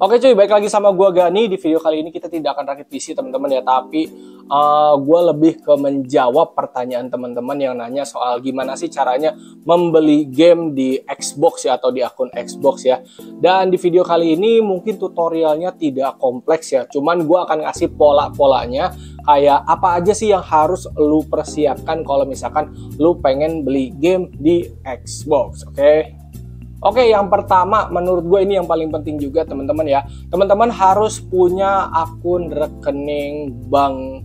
Oke cuy, baik lagi sama gue Gani. Di video kali ini kita tidak akan rakit PC teman-teman ya, tapi gue lebih ke menjawab pertanyaan teman-teman yang nanya soal gimana sih caranya membeli game di Xbox ya, atau di akun Xbox ya. Dan di video kali ini mungkin tutorialnya tidak kompleks ya, cuman gue akan ngasih pola-polanya kayak apa aja sih yang harus lu persiapkan kalau misalkan lu pengen beli game di Xbox, oke? Oke, yang pertama menurut gue ini yang paling penting juga teman-teman ya. Teman-teman harus punya akun rekening bank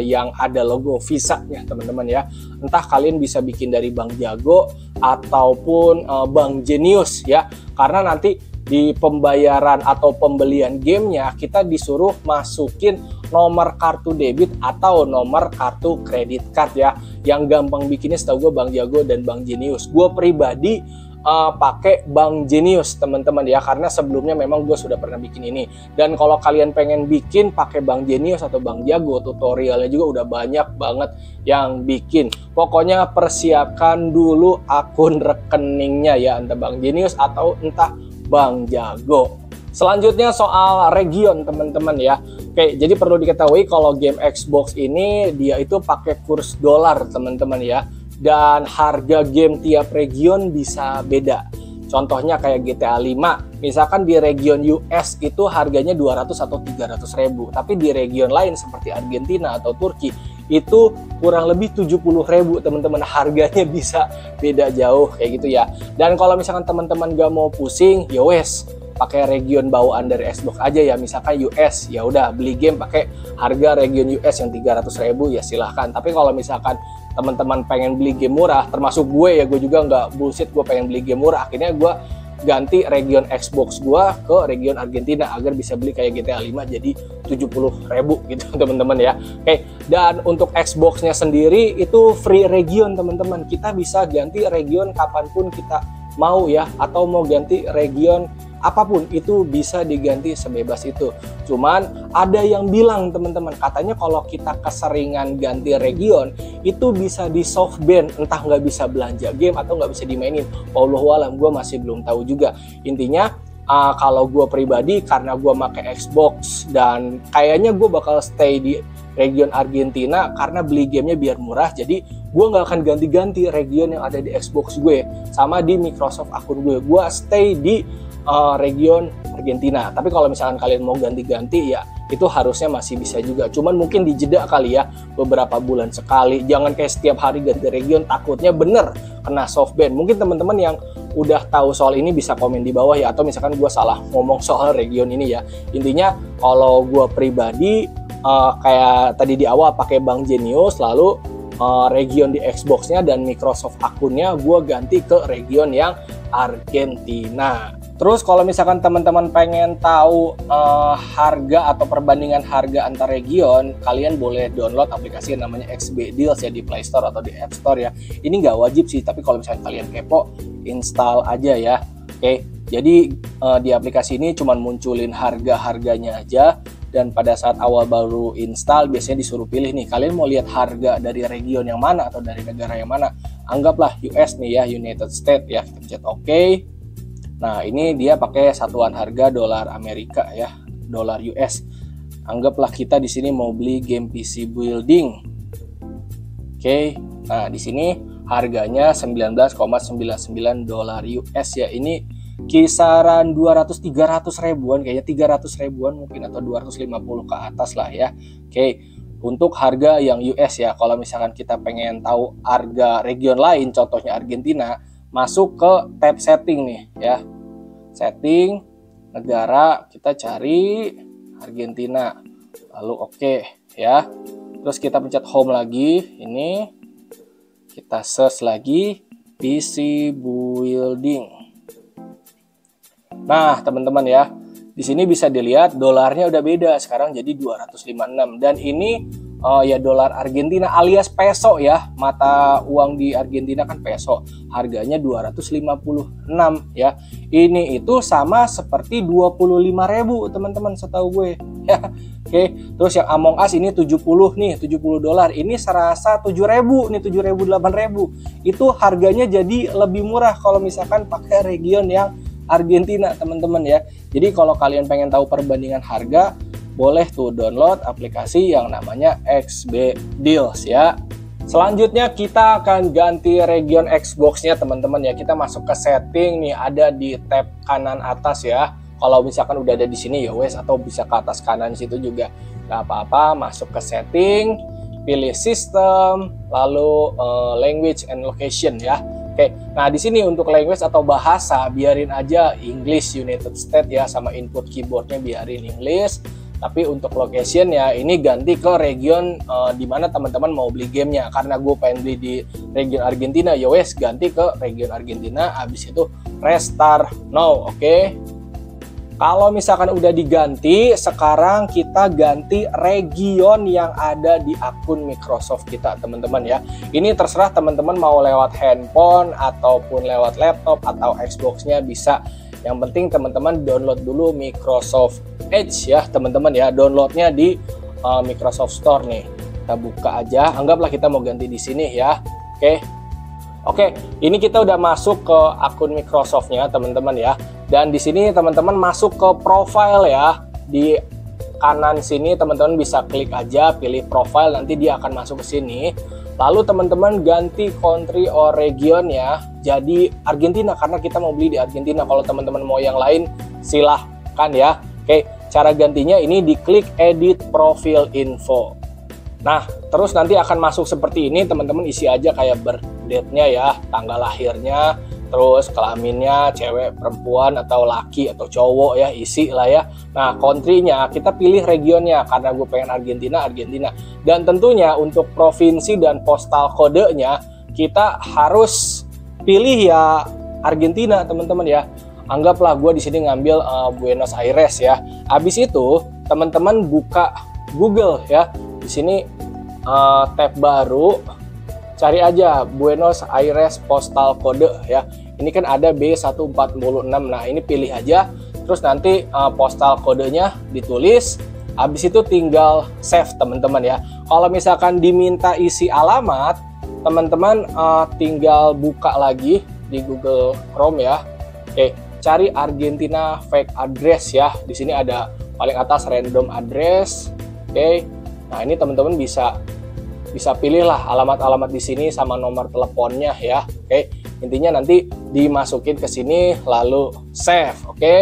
yang ada logo Visa-nya teman-teman ya. Entah kalian bisa bikin dari Bank Jago ataupun Bank Jenius ya. Karena nanti di pembayaran atau pembelian gamenya kita disuruh masukin nomor kartu debit atau nomor kartu kredit card ya. Yang gampang bikinnya setahu gue Bank Jago dan Bank Jenius. Gue pribadi pakai Bank Jenius teman-teman ya, karena sebelumnya memang gue sudah pernah bikin ini. Dan kalau kalian pengen bikin pakai Bank Jenius atau Bank Jago, tutorialnya juga udah banyak banget yang bikin. Pokoknya persiapkan dulu akun rekeningnya ya, entah Bank Jenius atau entah Bank Jago. Selanjutnya soal region teman-teman ya. Oke, jadi perlu diketahui kalau game Xbox ini dia itu pakai kurs dolar teman-teman ya. Dan harga game tiap region bisa beda. Contohnya kayak GTA 5, misalkan di region US itu harganya 200 atau 300 ribu. Tapi di region lain seperti Argentina atau Turki itu kurang lebih 70 ribu teman-teman. Harganya bisa beda jauh kayak gitu ya. Dan kalau misalkan teman-teman gak mau pusing, ya wes, pakai region bawaan dari Xbox aja ya, misalkan US, ya udah beli game pakai harga region US yang 300.000 ya silahkan. Tapi kalau misalkan teman-teman pengen beli game murah, termasuk gue ya, gue juga nggak bullshit, gue pengen beli game murah, akhirnya gue ganti region Xbox gue ke region Argentina agar bisa beli kayak GTA 5 jadi 70.000 gitu teman-teman ya. Oke, dan untuk Xbox-nya sendiri itu free region teman-teman, kita bisa ganti region kapanpun kita mau ya, atau mau ganti region apapun itu bisa diganti sebebas itu. Cuman ada yang bilang teman-teman, katanya kalau kita keseringan ganti region itu bisa di soft ban, entah nggak bisa belanja game atau nggak bisa dimainin. Wallahualam, gue masih belum tahu juga. Intinya kalau gue pribadi, karena gue pakai Xbox dan kayaknya gue bakal stay di region Argentina karena beli gamenya biar murah, jadi gue nggak akan ganti-ganti region yang ada di Xbox gue sama di Microsoft akun gue. Gue stay di region Argentina. Tapi kalau misalkan kalian mau ganti-ganti ya itu harusnya masih bisa juga, cuman mungkin dijeda kali ya beberapa bulan sekali. Jangan kayak setiap hari ganti region, takutnya bener kena soft ban. Mungkin teman-teman yang udah tahu soal ini bisa komen di bawah ya, atau misalkan gue salah ngomong soal region ini ya. Intinya kalau gue pribadi kayak tadi di awal pakai Bank Jenius, lalu region di Xbox-nya dan Microsoft akunnya gue ganti ke region yang Argentina. Terus kalau misalkan teman-teman pengen tahu harga atau perbandingan harga antar region, kalian boleh download aplikasi yang namanya XB Deals ya di Play Store atau di App Store ya. Ini nggak wajib sih, tapi kalau misalkan kalian kepo, install aja ya. Oke, jadi di aplikasi ini cuman munculin harga-harganya aja. Dan pada saat awal baru install biasanya disuruh pilih nih, kalian mau lihat harga dari region yang mana atau dari negara yang mana. Anggaplah US nih ya, United States ya, kita pencet OK. Nah ini dia pakai satuan harga dolar Amerika ya, dolar US. Anggaplah kita di sini mau beli game PC Building. Oke, nah di sini harganya 19,99 dolar US ya. Ini kisaran 200-300 ribuan, kayaknya 300 ribuan mungkin, atau 250 ke atas lah ya. Oke, untuk harga yang US ya. Kalau misalkan kita pengen tahu harga region lain, contohnya Argentina, masuk ke tab setting nih ya, setting negara, kita cari Argentina, lalu oke ya. Terus kita pencet home lagi, ini kita search lagi PC Building. Nah, teman-teman ya, di sini bisa dilihat dolarnya udah beda sekarang jadi 256, dan ini ya dolar Argentina alias peso ya. Mata uang di Argentina kan peso. Harganya 256 ya. Ini itu sama seperti 25.000 teman-teman setahu gue. Oke, terus yang Among Us ini 70 nih, 70 dolar. Ini serasa 7.000 nih, 7.000 8.000. Itu harganya jadi lebih murah kalau misalkan pakai region yang Argentina, teman-teman ya. Jadi kalau kalian pengen tahu perbandingan harga, boleh tuh download aplikasi yang namanya XB Deals ya. Selanjutnya kita akan ganti region Xbox-nya teman-teman ya. Kita masuk ke setting nih, ada di tab kanan atas ya. Kalau misalkan udah ada di sini ya wes, atau bisa ke atas kanan situ juga nggak apa-apa. Masuk ke setting, pilih sistem, lalu language and location ya. Oke, nah di sini untuk language atau bahasa biarin aja English United States ya, sama input keyboardnya biarin English. Tapi untuk location ya ini ganti ke region di mana teman-teman mau beli gamenya. Karena gue pengen beli di region Argentina, ya wes ganti ke region Argentina. Abis itu restart now, oke. Kalau misalkan udah diganti, sekarang kita ganti region yang ada di akun Microsoft kita, teman-teman ya. Ini terserah teman-teman mau lewat handphone ataupun lewat laptop atau Xbox-nya bisa. Yang penting teman-teman download dulu Microsoft Edge ya teman-teman ya. Downloadnya di Microsoft Store nih. Kita buka aja. Anggaplah kita mau ganti di sini ya. Oke, ini kita udah masuk ke akun Microsoft-nya teman-teman ya. Dan di sini teman-teman masuk ke profile ya. Di kanan sini teman-teman bisa klik aja, pilih profile, nanti dia akan masuk ke sini. Lalu teman-teman ganti country or region ya, jadi Argentina karena kita mau beli di Argentina. Kalau teman-teman mau yang lain silahkan ya. Oke, cara gantinya ini diklik edit profile info. Nah, terus nanti akan masuk seperti ini, teman-teman isi aja kayak birth date-nya ya, tanggal lahirnya, terus kelaminnya cewek, perempuan, atau laki, atau cowok ya, isi lah ya. Nah, country-nya kita pilih regionnya, karena gue pengen Argentina. Dan tentunya untuk provinsi dan postal kodenya kita harus pilih ya Argentina teman-teman ya. Anggaplah gue di sini ngambil Buenos Aires ya. Habis itu teman-teman buka Google ya. Di sini tab baru, cari aja Buenos Aires postal kode ya. Ini kan ada B146. Nah, ini pilih aja. Terus nanti postal kodenya ditulis. Habis itu tinggal save teman-teman ya. Kalau misalkan diminta isi alamat, teman-teman tinggal buka lagi di Google Chrome ya. Oke, cari Argentina fake address ya. Di sini ada paling atas random address. Oke. Nah, ini teman-teman bisa pilih lah alamat-alamat di sini sama nomor teleponnya ya. Oke. Intinya nanti dimasukin ke sini lalu save, oke.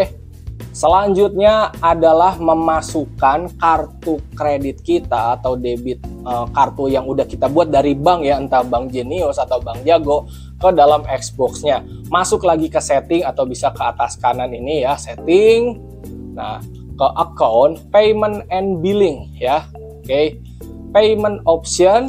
Selanjutnya adalah memasukkan kartu kredit kita atau debit kartu yang udah kita buat dari bank ya, entah Bank Jenius atau Bank Jago, ke dalam Xbox-nya. Masuk lagi ke setting atau bisa ke atas kanan ini ya, setting. Nah, ke account, payment and billing ya. Oke. Payment option.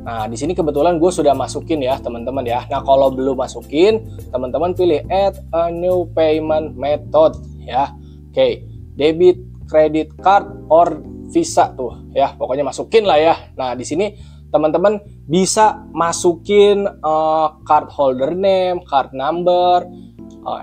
Nah, di sini kebetulan gue sudah masukin ya, teman-teman ya. Nah, kalau belum masukin, teman-teman pilih add a new payment method ya. Oke, debit, credit card or Visa tuh ya. Pokoknya masukin lah ya. Nah, di sini teman-teman bisa masukin card holder name, card number,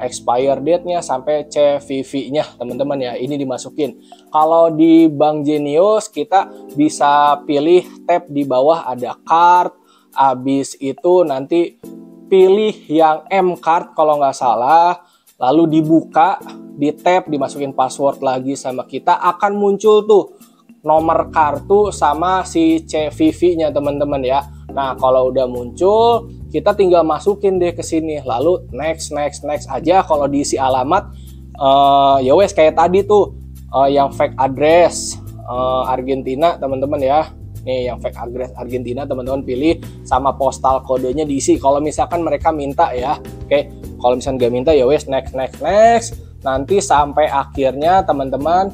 expire date-nya sampai CVV-nya teman-teman ya. Ini dimasukin. Kalau di Bank Jenius kita bisa pilih tab di bawah ada card. Habis itu nanti pilih yang M card kalau nggak salah. Lalu dibuka, di tab, dimasukin password lagi sama kita. Akan muncul tuh nomor kartu sama si CVV-nya teman-teman ya. Nah, kalau udah muncul, kita tinggal masukin deh ke sini. Lalu next aja. Kalau diisi alamat, ya wes kayak tadi tuh yang fake address Argentina teman-teman ya. Nih yang fake address Argentina teman-teman pilih, sama postal kodenya diisi. Kalau misalkan mereka minta ya, oke. Kalau misalkan nggak minta ya wes next. Nanti sampai akhirnya teman-teman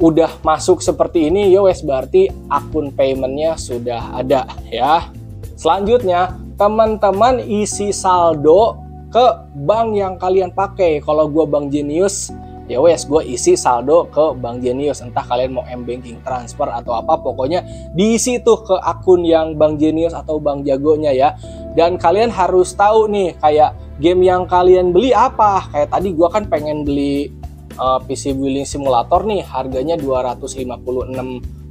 udah masuk seperti ini, yowes berarti akun paymentnya sudah ada ya. Selanjutnya teman-teman isi saldo ke bank yang kalian pakai. Kalau gue Bank Jenius, yowes gue isi saldo ke Bank Jenius. Entah kalian mau m-banking, transfer atau apa, pokoknya diisi tuh ke akun yang Bank Jenius atau Bank Jagonya ya. Dan kalian harus tahu nih kayak game yang kalian beli apa. Kayak tadi gue kan pengen beli PC Building Simulator nih, harganya 256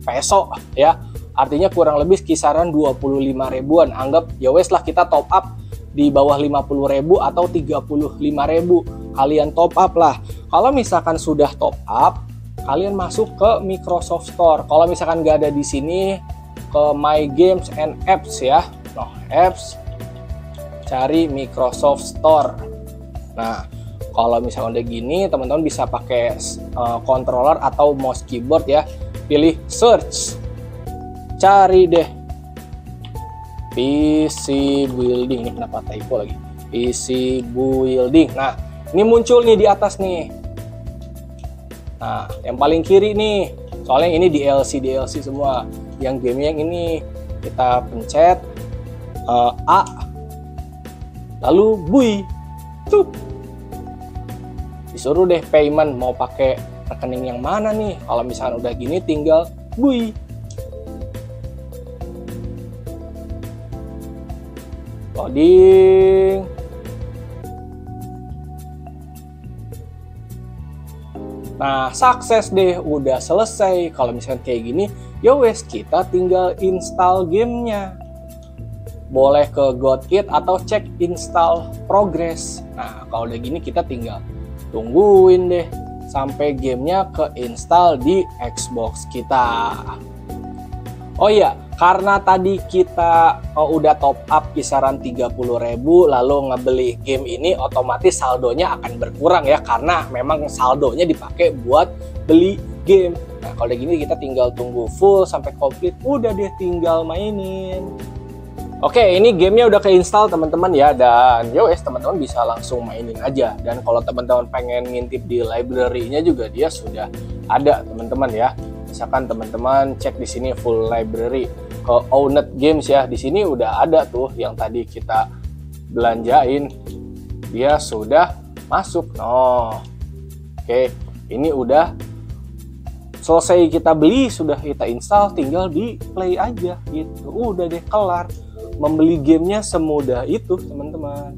peso ya. Artinya kurang lebih kisaran 25 ribuan. Anggap ya wes lah kita top up di bawah 50.000 atau 35.000, kalian top up lah. Kalau misalkan sudah top up, kalian masuk ke Microsoft Store. Kalau misalkan nggak ada di sini, ke My Games and Apps ya. Nah, apps, cari Microsoft Store. Nah, kalau misalkan udah gini, teman-teman bisa pakai controller atau mouse keyboard ya. Pilih search, cari deh. PC Building, ini kenapa typo lagi, PC Building. Nah, ini muncul nih di atas nih. Nah, yang paling kiri nih, soalnya ini DLC semua. Yang game yang ini kita pencet A, lalu bui, tuh disuruh deh payment, mau pakai rekening yang mana nih. Kalau misalnya udah gini, tinggal bui. Loading. Nah, sukses deh, udah selesai. Kalau misalkan kayak gini, ya wes, kita tinggal install gamenya. Boleh ke Godkit atau cek install progress. Nah, kalau udah gini kita tinggal tungguin deh sampai gamenya ke install di Xbox kita. Oh iya, karena tadi kita udah top up kisaran 30.000 lalu ngebeli game ini, otomatis saldonya akan berkurang ya, karena memang saldonya dipakai buat beli game. Nah, kalau gini kita tinggal tunggu full sampai komplit, udah deh tinggal mainin. Oke, ini gamenya udah keinstall teman-teman ya, dan yowes teman-teman bisa langsung mainin aja. Dan kalau teman-teman pengen ngintip di library-nya juga dia sudah ada teman-teman ya. Misalkan teman-teman cek di sini full library, ke owned games ya, di sini udah ada tuh yang tadi kita belanjain, dia sudah masuk. Noh, oke, ini udah selesai kita beli, sudah kita install, tinggal di play aja gitu, udah deh kelar. Membeli gamenya semudah itu teman-teman.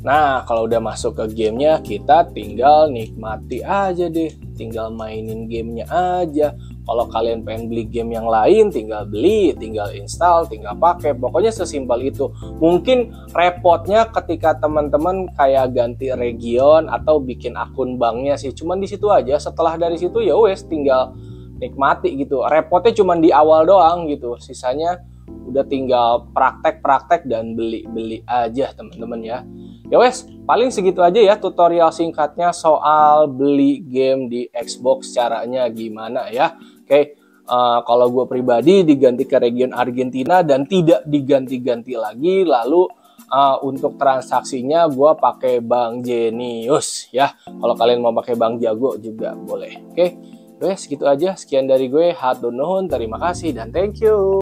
Nah, kalau udah masuk ke gamenya, kita tinggal nikmati aja deh. Tinggal mainin gamenya aja. Kalau kalian pengen beli game yang lain, tinggal beli, tinggal install, tinggal pakai. Pokoknya sesimpel itu. Mungkin repotnya ketika teman-teman kayak ganti region atau bikin akun banknya sih. Cuman di situ aja. Setelah dari situ ya wes, tinggal nikmati gitu. Repotnya cuman di awal doang gitu. Sisanya udah tinggal praktek-praktek dan beli-beli aja teman-teman ya. Ya wes, paling segitu aja ya tutorial singkatnya soal beli game di Xbox, caranya gimana ya. Oke, kalau gue pribadi diganti ke region Argentina dan tidak diganti-ganti lagi. Lalu untuk transaksinya gue pakai Bank Jenius ya. Kalau kalian mau pakai Bank Jago juga boleh. Oke, wes segitu aja. Sekian dari gue, hatur nuhun, terima kasih dan thank you.